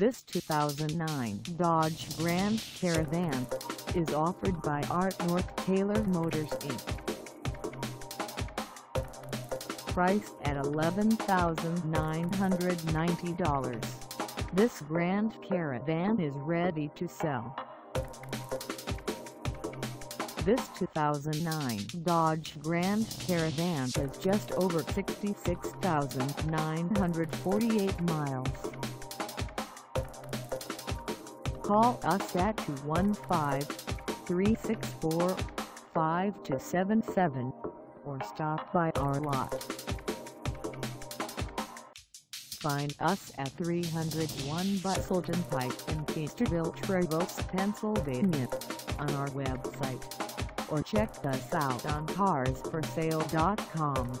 This 2009 Dodge Grand Caravan is offered by R N Taylor Motors Inc. Priced at $11,990, this Grand Caravan is ready to sell. This 2009 Dodge Grand Caravan has just over 66,948 miles. Call us at 215-364-5277 or stop by our lot. Find us at 301 Bustleton Pike in Feasterville, Traverse, Pennsylvania, on our website, or check us out on CarsForSale.com.